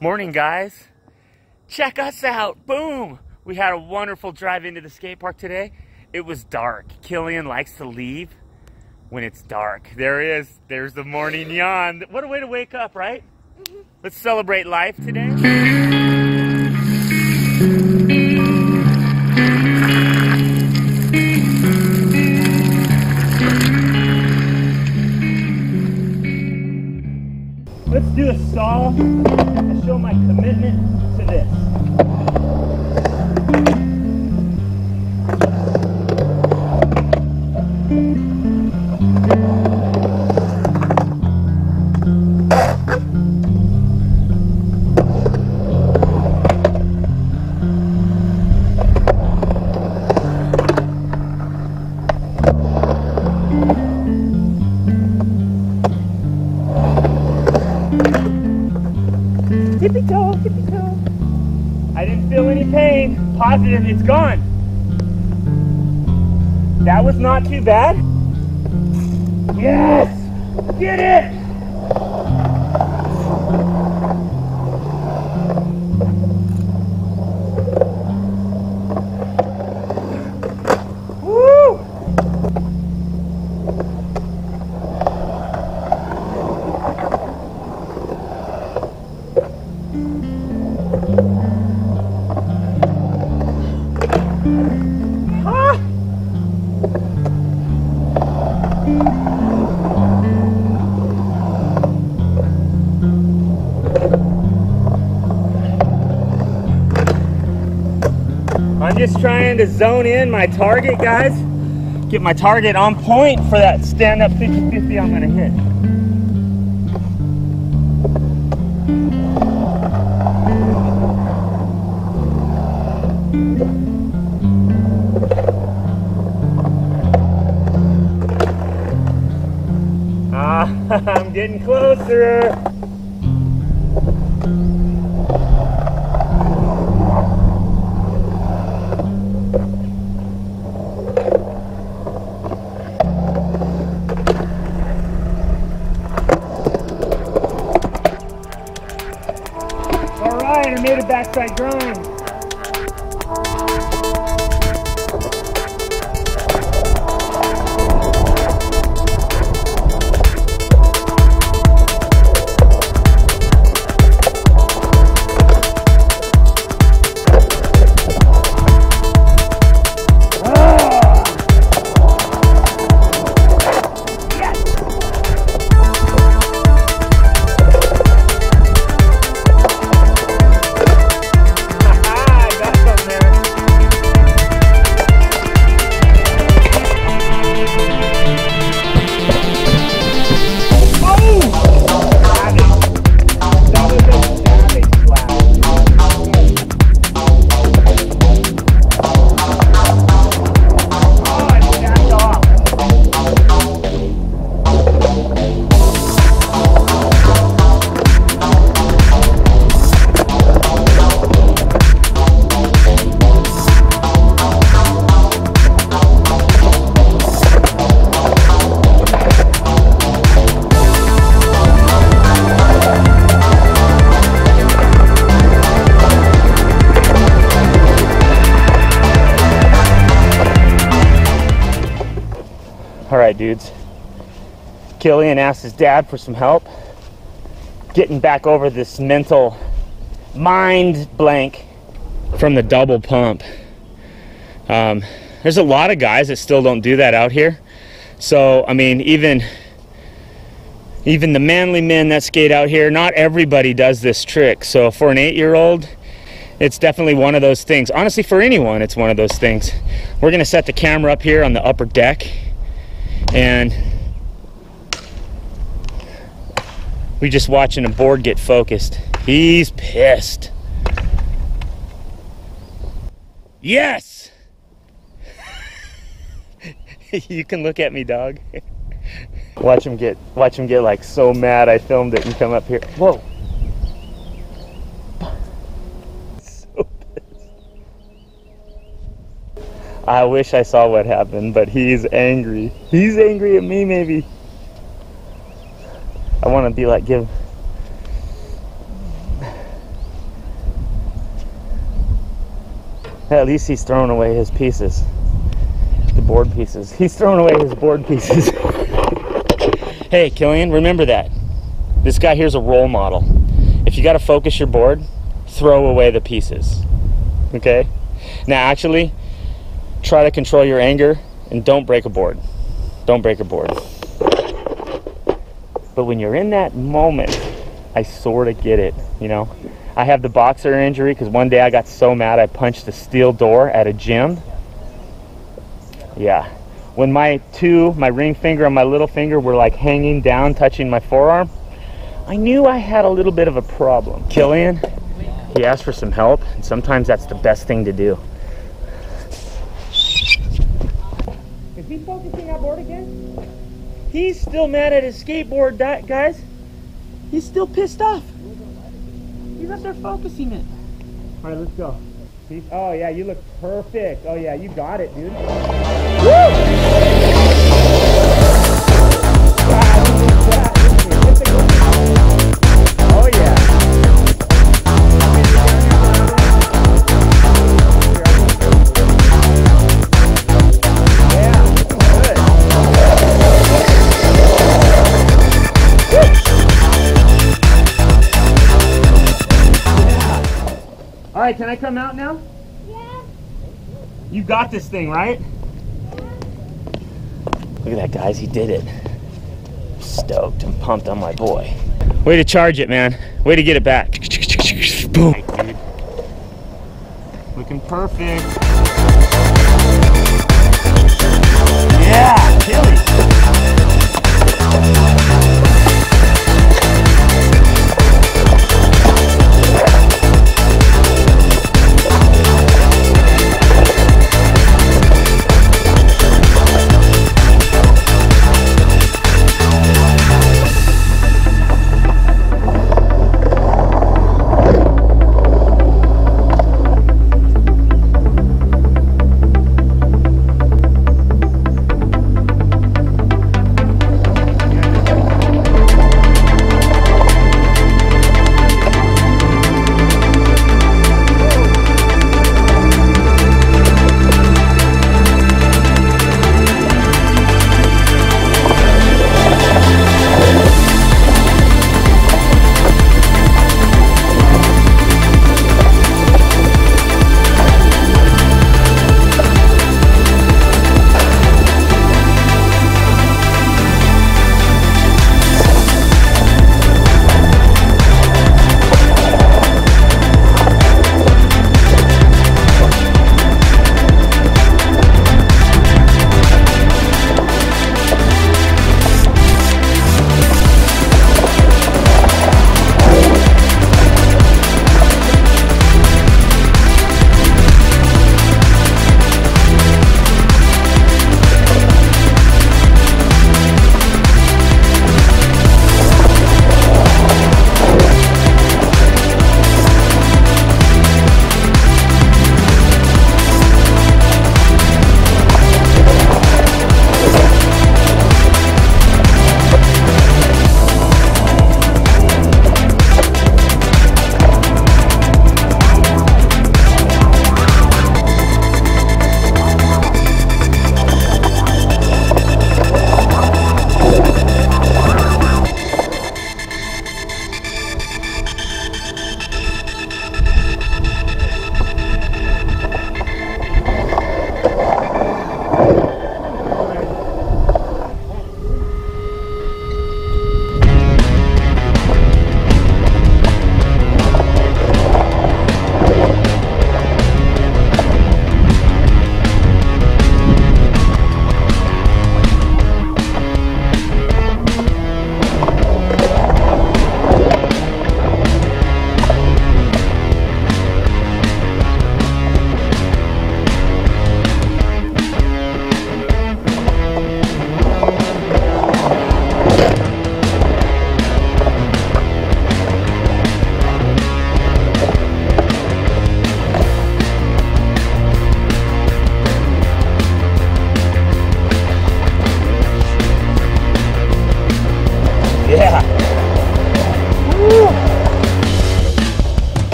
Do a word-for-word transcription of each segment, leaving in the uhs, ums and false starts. Morning, guys. Check us out. Boom. We had a wonderful drive into the skate park today. It was dark. Killian likes to leave when it's dark. There he is. There's the morning yawn. What a way to wake up, right? Mm-hmm. Let's celebrate life today. Let's do a stall to show my commitment to this. Tippy-toe, tippy-toe. I didn't feel any pain. Positive, it's gone. That was not too bad. Yes! Get it! I'm just trying to zone in my target, guys. Get my target on point for that stand-up fifty fifty I'm gonna hit. Ah, I'm getting closer. I made a backside grind. Alright, dudes, Killian asked his dad for some help getting back over this mental mind blank from the double pump. Um, there's a lot of guys that still don't do that out here. So, I mean, even, even the manly men that skate out here, not everybody does this trick. So for an eight-year-old, it's definitely one of those things. Honestly, for anyone, it's one of those things. We're going to set the camera up here on the upper deck, and we just watching a board get focused. He's pissed. Yes! You can look at me, dog. Watch him get, watch him get like so mad I filmed it and come up here. Whoa. So I wish I saw what happened, but he's angry. He's angry at me, maybe. I want to be like, give him. At least he's throwing away his pieces. The board pieces. He's throwing away his board pieces. Hey, Killian, remember that. This guy here's a role model. If you got to focus your board, throw away the pieces. Okay? Now, actually, try to control your anger and don't break a board. Don't break a board. But when you're in that moment, I sort of get it, you know? I have the boxer injury because one day I got so mad I punched a steel door at a gym. Yeah. When my two, my ring finger and my little finger were like hanging down, touching my forearm, I knew I had a little bit of a problem. Killian, he asked for some help, and sometimes that's the best thing to do. Is he focusing that board again? He's still mad at his skateboard, guys. He's still pissed off. He's up there focusing it. All right, let's go. See? Oh, yeah, you look perfect. Oh, yeah, you got it, dude. Woo! All right, can I come out now? Yeah. You got this thing, right? Yeah. Look at that, guys. He did it. I'm stoked and pumped on my boy. Way to charge it, man. Way to get it back. Boom. Right, looking perfect. Yeah, Killian.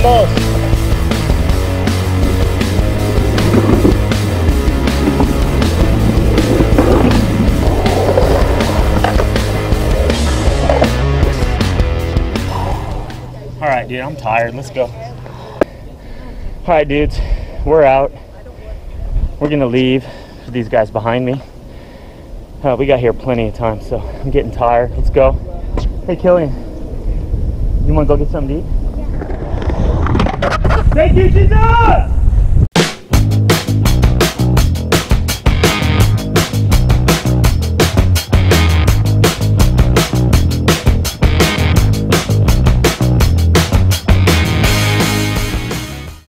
Combo! Alright, dude, I'm tired. Let's go. Alright, dudes, we're out. We're going to leave these guys behind me. Uh, we got here plenty of time, so I'm getting tired. Let's go. Hey, Killian, you want to go get something to eat? Yeah. Thank you, Jesus!